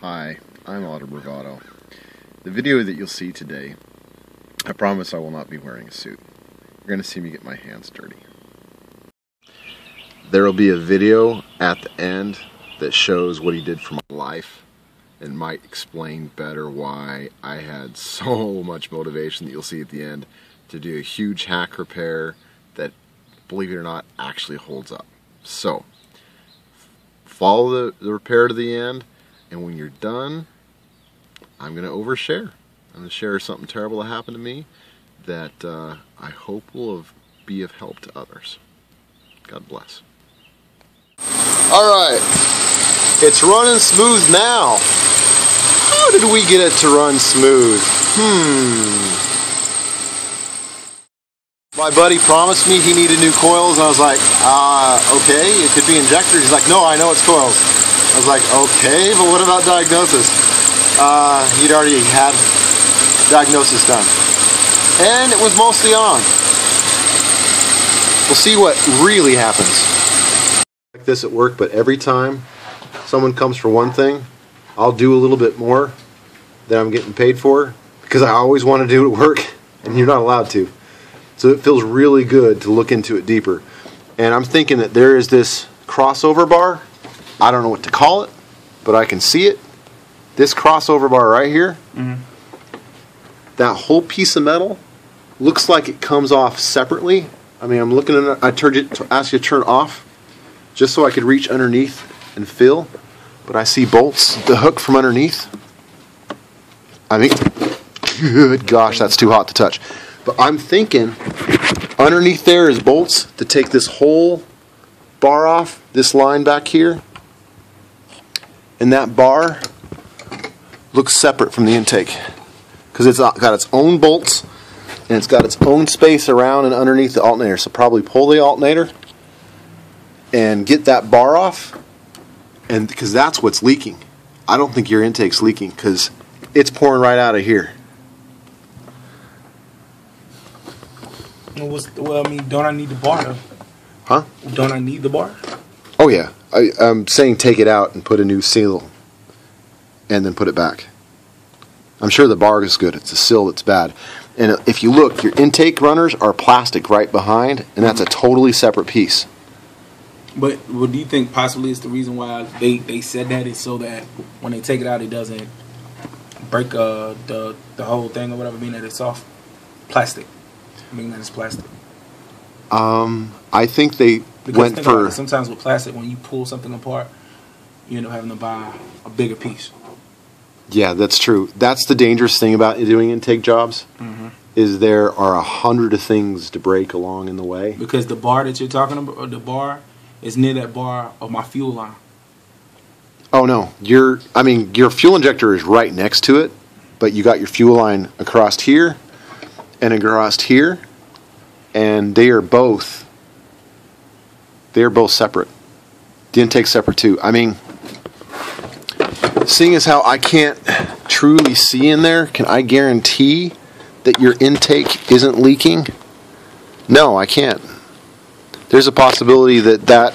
Hi, I'm Otto Bravado. The video that you'll see today, I promise I will not be wearing a suit. You're going to see me get my hands dirty. There will be a video at the end that shows what he did for my life and might explain better why I had so much motivation that you'll see at the end to do a huge hack repair that, believe it or not, actually holds up. So, follow the repair to the end, and when you're done, I'm going to overshare. I'm going to share something terrible that happened to me that I hope will be of help to others. God bless. Alright, it's running smooth now. How did we get it to run smooth? My buddy promised me he needed new coils, and I was like, okay, it could be injectors. He's like, no, I know it's coils. I was like, okay, but what about diagnosis? He'd already had diagnosis done. And it was mostly on. We'll see what really happens. Like this at work, but every time someone comes for one thing, I'll do a little bit more than I'm getting paid for, because I always want to do it at work, and you're not allowed to. So it feels really good to look into it deeper. And I'm thinking that there is this crossover bar. I don't know what to call it, but I can see it. This crossover bar right here, that whole piece of metal looks like it comes off separately. I mean, I'm looking at it, I asked you to turn it off just so I could reach underneath and feel, but I see bolts, the hook from underneath. I mean, good gosh, that's too hot to touch. But I'm thinking underneath there is bolts to take this whole bar off, this line back here, and that bar looks separate from the intake because it's got its own bolts and it's got its own space around and underneath the alternator. So probably pull the alternator and get that bar off, and because that's what's leaking. I don't think your intake's leaking because it's pouring right out of here. Well, I mean, don't I need the bar though? Huh? Don't I need the bar? Oh yeah, I'm saying take it out and put a new seal and then put it back. I'm sure the bar is good, it's the seal that's bad. And if you look, your intake runners are plastic right behind, and that's a totally separate piece. But what do you think possibly is the reason why they said that is so that when they take it out it doesn't break the whole thing or whatever, being that it's soft plastic? I mean, that it's plastic. I think they went for... Sometimes with plastic, when you pull something apart, you end up having to buy a bigger piece. Yeah, that's true. That's the dangerous thing about doing intake jobs, is there are 100 of things to break along in the way. Because the bar that you're talking about, or the bar, is near that bar of my fuel line. Oh, no. Your fuel injector is right next to it, but you got your fuel line across here and across here, and they are both separate. The intake's separate too. I mean, seeing as how I can't truly see in there, can I guarantee that your intake isn't leaking? No, I can't. There's a possibility that that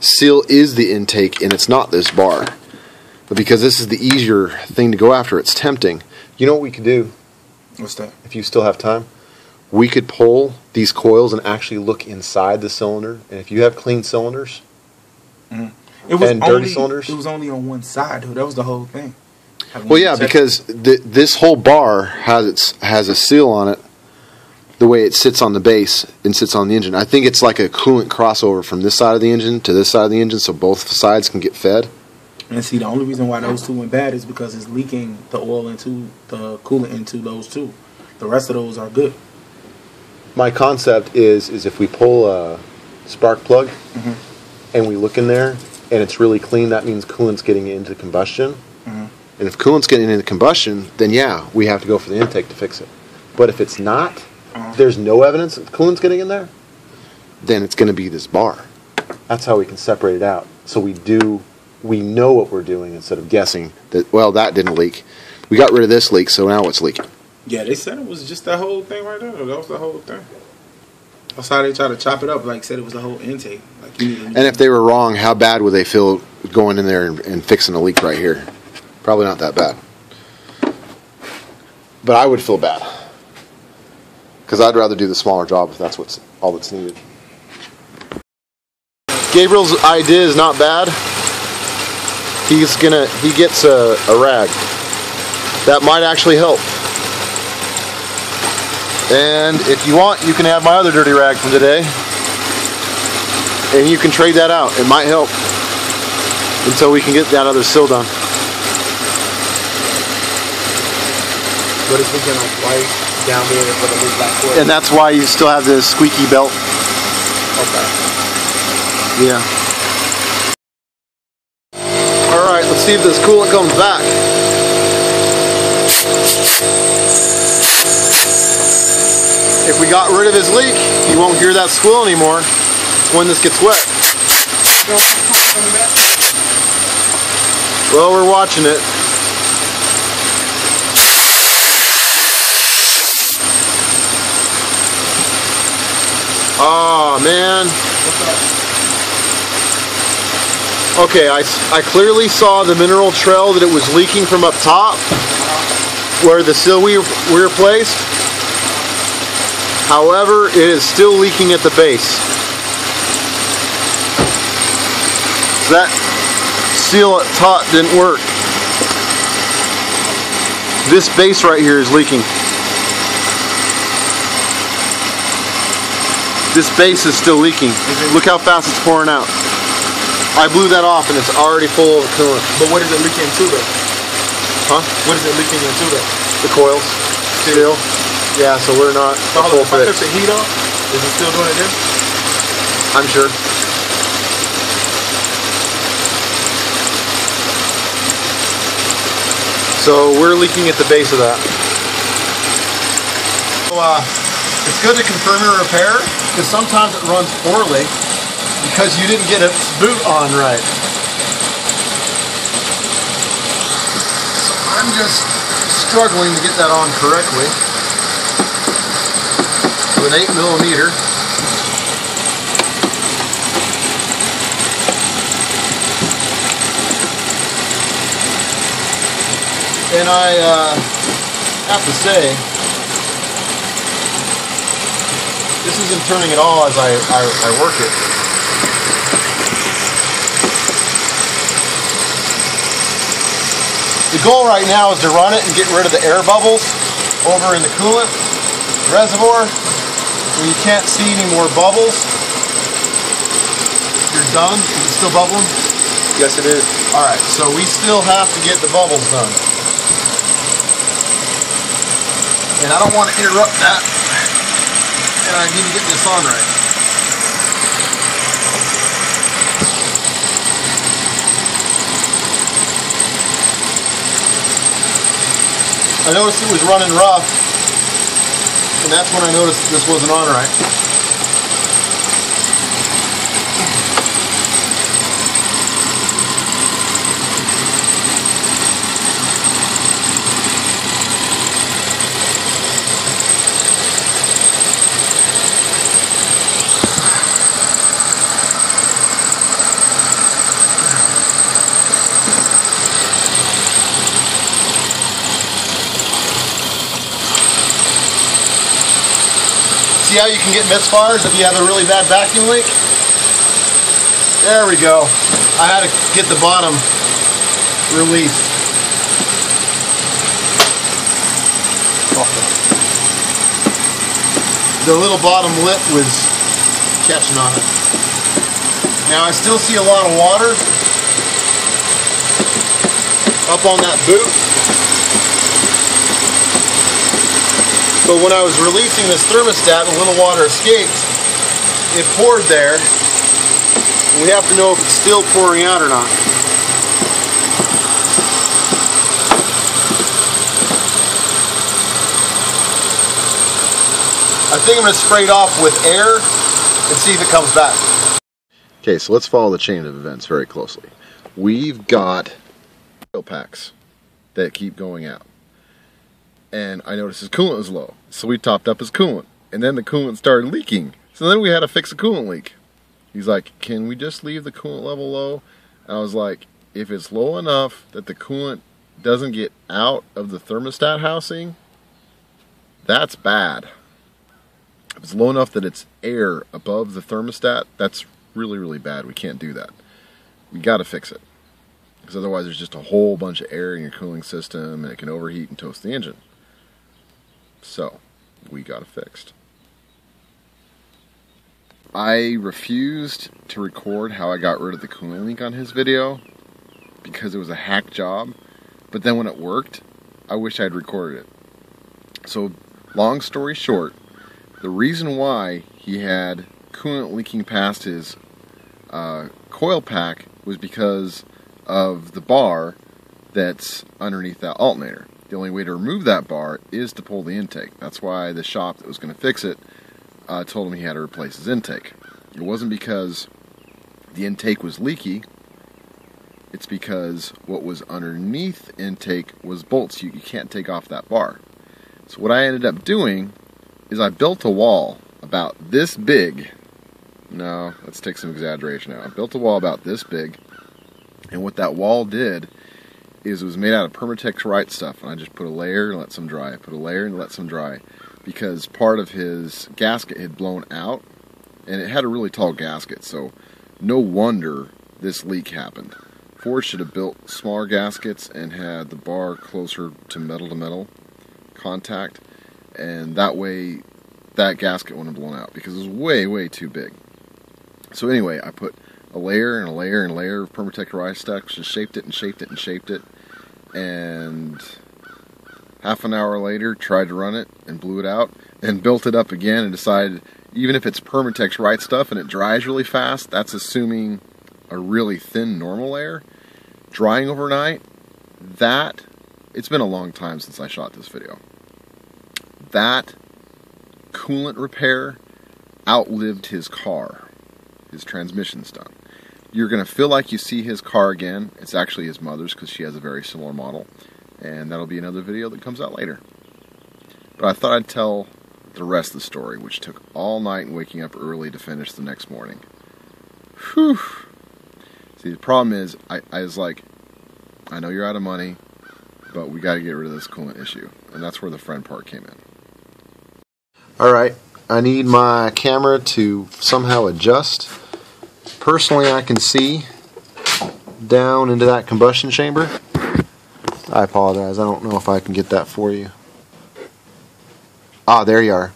seal is the intake and it's not this bar. But because this is the easier thing to go after, it's tempting. You know what we could do? What's that? If you still have time, we could pull these coils and actually look inside the cylinder. And if you have clean cylinders dirty cylinders, it was only on one side. Dude. That was the whole thing. Well, yeah, because this whole bar has a seal on it. The way it sits on the base and sits on the engine, I think it's like a coolant crossover from this side of the engine to this side of the engine, so both sides can get fed. And see, the only reason why those two went bad is because it's leaking the oil into the coolant into those two. The rest of those are good. My concept is if we pull a spark plug and we look in there and it's really clean, that means coolant's getting into combustion. And if coolant's getting into combustion, then yeah, we have to go for the intake to fix it. But if it's not, there's no evidence that coolant's getting in there, then it's going to be this bar. That's how we can separate it out. So we know what we're doing instead of guessing that, well, that didn't leak. We got rid of this leak, so now it's leaking. Yeah, they said it was just that whole thing right there. That was the whole thing. That's how they tried to chop it up, like said it was the whole intake. Like, and if they were wrong, how bad would they feel going in there and fixing a leak right here? probably not that bad. But I would feel bad, because I'd rather do the smaller job if that's what's all that's needed. Gabriel's idea is not bad. He gets a rag. That might actually help. And if you want, you can have my other dirty rag from today, and you can trade that out. It might help until we can get that other seal done. But if we can wipe down the end for the move back forward. And that's why you still have this squeaky belt. Okay. Yeah. Alright, let's see if this coolant comes back. If we got rid of his leak, you won't hear that squeal anymore when this gets wet. Well, we're watching it. Aw, man. What's up? Okay, I clearly saw the mineral trail that it was leaking from up top where the seal we replaced. However, it is still leaking at the base. So that seal up top didn't work. This base right here is leaking. This base is still leaking. Look how fast it's pouring out. I blew that off and it's already full of coolant. But what is it leaking into though? Huh? What is it leaking into though? The coils. Still? Yeah, so we're not full fit. If I took the heat off, is it still doing it there? I'm sure. So we're leaking at the base of that. So it's good to confirm your repair, because sometimes it runs poorly, because you didn't get its boot on right. So I'm just struggling to get that on correctly. With an 8mm. And I have to say, this isn't turning at all as I work it. The goal right now is to run it and get rid of the air bubbles over in the coolant reservoir. When you can't see any more bubbles, you're done. Is it still bubbling? Yes, it is. Alright, so we still have to get the bubbles done. And I don't want to interrupt that. And I need to get this on right. I noticed it was running rough, and that's when I noticed this wasn't on right. See how you can get misfires if you have a really bad vacuum leak? There we go. I had to get the bottom released. The little bottom lip was catching on it. Now I still see a lot of water up on that boot. But when I was releasing this thermostat, a little water escaped. It poured there. We have to know if it's still pouring out or not. I think I'm going to spray it off with air and see if it comes back. Okay, so let's follow the chain of events very closely. We've got oil packs that keep going out. And I noticed his coolant was low, so we topped up his coolant, and then the coolant started leaking, so then we had to fix the coolant leak. He's like, can we just leave the coolant level low? And I was like, if it's low enough that the coolant doesn't get out of the thermostat housing, that's bad. If it's low enough that it's air above the thermostat, that's really, really bad. We can't do that. We got to fix it, because otherwise there's just a whole bunch of air in your cooling system and it can overheat and toast the engine. So we got it fixed. I refused to record how I got rid of the cooling leak on his video because it was a hack job, but then when it worked, I wish I'd recorded it. So long story short, the reason why he had coolant leaking past his coil pack was because of the bar that's underneath that alternator. The only way to remove that bar is to pull the intake. That's why the shop that was going to fix it told him he had to replace his intake. It wasn't because the intake was leaky, it's because what was underneath intake was bolts. You can't take off that bar. So what I ended up doing is I built a wall about this big. No, let's take some exaggeration out. I built a wall about this big. And what that wall did is it was made out of Permatex Right Stuff, and I just put a layer and let some dry. I put a layer and let some dry because part of his gasket had blown out, and it had a really tall gasket, so no wonder this leak happened. Ford should have built smaller gaskets and had the bar closer to metal contact, and that way that gasket wouldn't have blown out because it was way, way too big. So anyway, I put a layer and a layer and a layer of Permatex Rye Stuff, just shaped it and shaped it and shaped it, and half an hour later tried to run it and blew it out and built it up again and decided even if it's Permatex Rye Stuff and it dries really fast, that's assuming a really thin normal layer, drying overnight, that, it's been a long time since I shot this video, that coolant repair outlived his car. His transmission's done. You're going to feel like you see his car again. It's actually his mother's because she has a very similar model, and that'll be another video that comes out later. But I thought I'd tell the rest of the story, which took all night and waking up early to finish the next morning. Whew. See, the problem is, I was like, I know you're out of money, but we got to get rid of this coolant issue. And that's where the friend part came in. Alright, I need my camera to somehow adjust. Personally, I can see down into that combustion chamber. I apologize, I don't know if I can get that for you. Ah, there you are.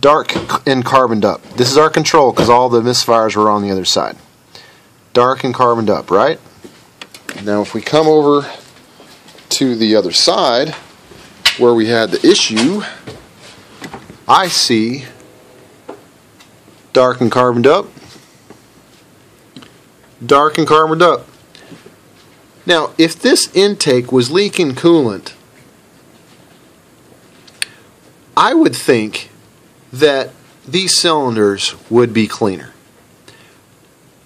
Dark and carboned up. This is our control because all the misfires were on the other side. Dark and carboned up, right? Now if we come over to the other side where we had the issue, I see dark and carboned up. Dark and carboned up. Now, if this intake was leaking coolant, I would think that these cylinders would be cleaner.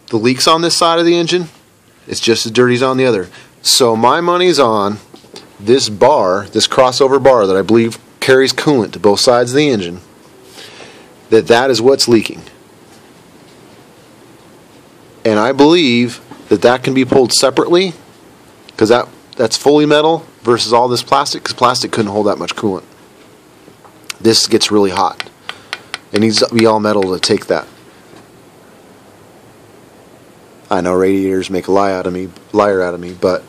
The leaks on this side of the engine, it's just as dirty as on the other. So my money's on this bar, this crossover bar that I believe carries coolant to both sides of the engine, that is what's leaking. And I believe that can be pulled separately because that's fully metal versus all this plastic, because plastic couldn't hold that much coolant. This gets really hot. It needs to be all metal to take that. I know radiators make a liar out of me, but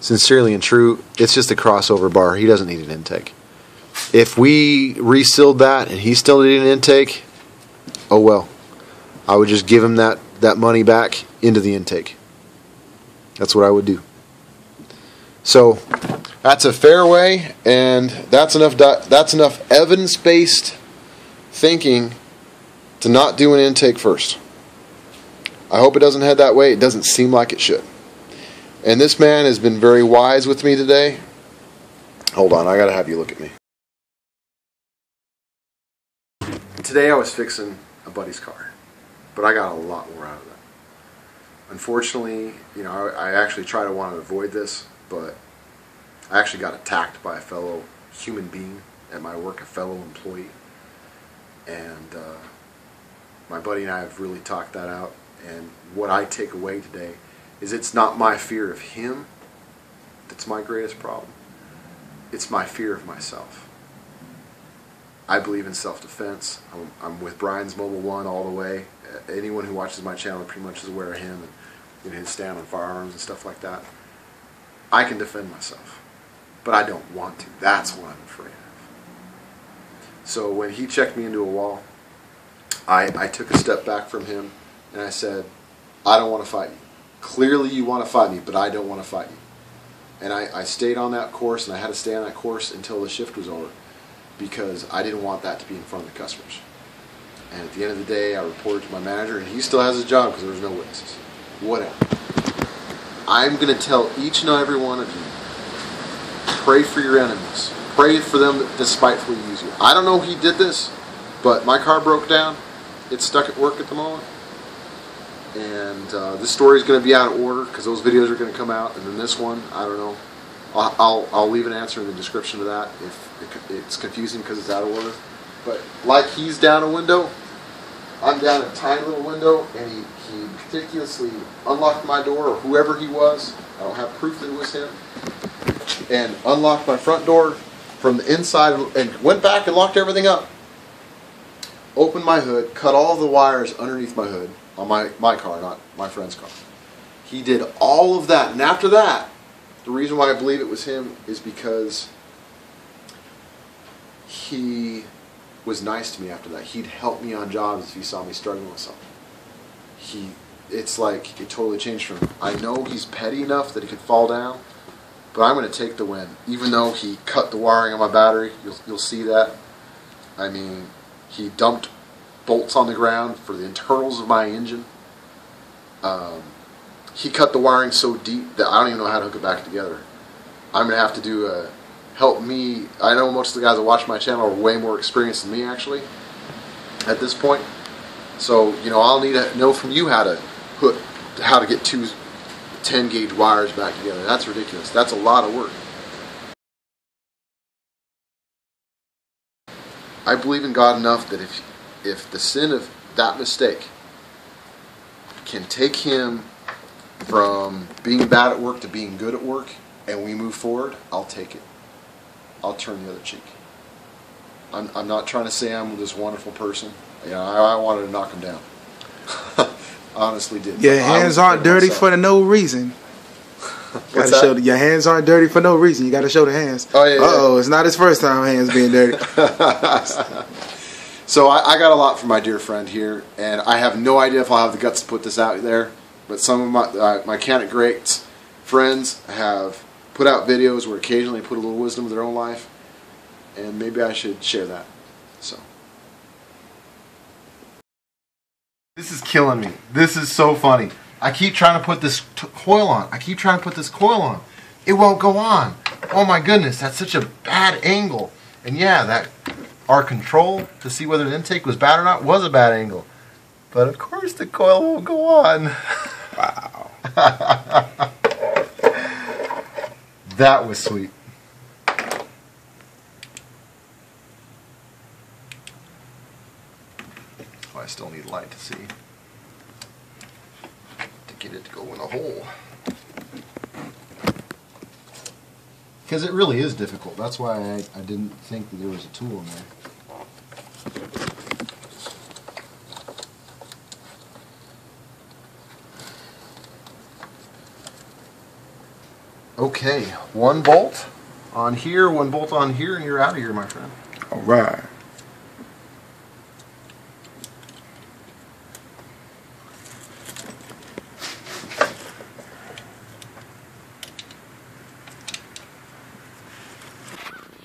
sincerely and true, it's just a crossover bar. He doesn't need an intake. If we resealed that and he still needed an intake, oh well. I would just give him that money back into the intake. That's what I would do. So that's a fair way, and that's enough evidence-based thinking to not do an intake first. I hope it doesn't head that way. It doesn't seem like it should. And this man has been very wise with me today. Hold on, I gotta have you look at me. Today I was fixing a buddy's car, but I got a lot more out of that. Unfortunately, you know, I actually wanted to avoid this, but I actually got attacked by a fellow human being at my work, a fellow employee, and my buddy and I have really talked that out. And what I take away today is it's not my fear of him That's my greatest problem. It's my fear of myself. I believe in self-defense. I'm with Brian's Mobile One all the way. Anyone who watches my channel pretty much is aware of him and, you know, his stand on firearms and stuff like that. I can defend myself, but I don't want to. That's what I'm afraid of. So when he checked me into a wall, I took a step back from him and I said, I don't want to fight you. Clearly you want to fight me, but I don't want to fight you. And I stayed on that course, and I had to stay on that course until the shift was over, because I didn't want that to be in front of the customers. And at the end of the day, I reported to my manager, and he still has his job because there was no witnesses. Whatever. I'm going to tell each and every one of you, pray for your enemies. Pray for them that despitefully use you. I don't know who did this, but my car broke down. It's stuck at work at the moment. And this story is going to be out of order because those videos are going to come out, and then this one, I don't know. I'll leave an answer in the description to that if it's confusing because it's out of order. But like he's down a window, I'm down a tiny little window, and he meticulously unlocked my door, or whoever he was. I don't have proof that it was him. And unlocked my front door from the inside and went back and locked everything up. Opened my hood, cut all the wires underneath my hood. On my car, not my friend's car. He did all of that. And after that, the reason why I believe it was him is because he was nice to me after that. He'd help me on jobs if he saw me struggling with something. It's like it totally changed for him. I know he's petty enough that he could fall down, but I'm going to take the win. Even though he cut the wiring on my battery, you'll see that. I mean, he dumped bolts on the ground for the internals of my engine. He cut the wiring so deep that I don't even know how to hook it back together. I'm going to have to do a help me. I know most of the guys that watch my channel are way more experienced than me actually at this point. So, you know, I'll need to know from you how to get two 10 gauge wires back together. That's ridiculous. That's a lot of work. I believe in God enough that if the sin of that mistake can take him from being bad at work to being good at work and we move forward, I'll take it. I'll turn the other cheek. I'm not trying to say I'm this wonderful person. You know, I wanted to knock him down. Honestly did. Your hands aren't dirty for no reason. Your hands aren't dirty for no reason. You got to show the hands. Oh, yeah, uh-oh, yeah. It's not his first time hands being dirty. So I got a lot from my dear friend here, and I have no idea if I'll have the guts to put this out there, but some of my mechanic greats friends have put out videos where occasionally put a little wisdom of their own life, and maybe I should share that. So this is killing me. This is so funny. I keep trying to put this coil on. I keep trying to put this coil on. It won't go on. Oh my goodness, that's such a bad angle. And yeah, that our control to see whether the intake was bad or not was a bad angle. But of course the coil won't go on. Wow. That was sweet. Oh, I still need light to see. To get it to go in a hole. Because it really is difficult. That's why I didn't think that there was a tool in there. Okay, one bolt on here, one bolt on here, and you're out of here, my friend. All right.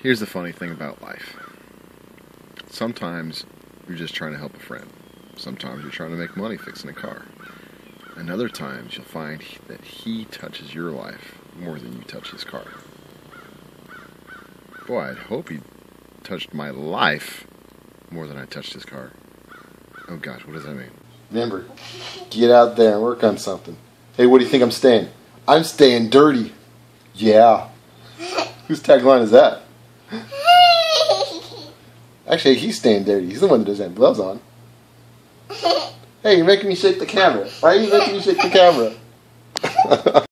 Here's the funny thing about life. Sometimes you're just trying to help a friend. Sometimes you're trying to make money fixing a car. And other times you'll find that he touches your life more than you touch his car. Boy, I'd hope he touched my life more than I touched his car. Oh gosh, what does that mean? Remember, get out there and work on something. Hey, what do you think I'm staying? I'm staying dirty. Yeah. Whose tagline is that? Actually, he's staying dirty. He's the one that doesn't have gloves on. Hey, you're making me shake the camera. Why are you making me shake the camera?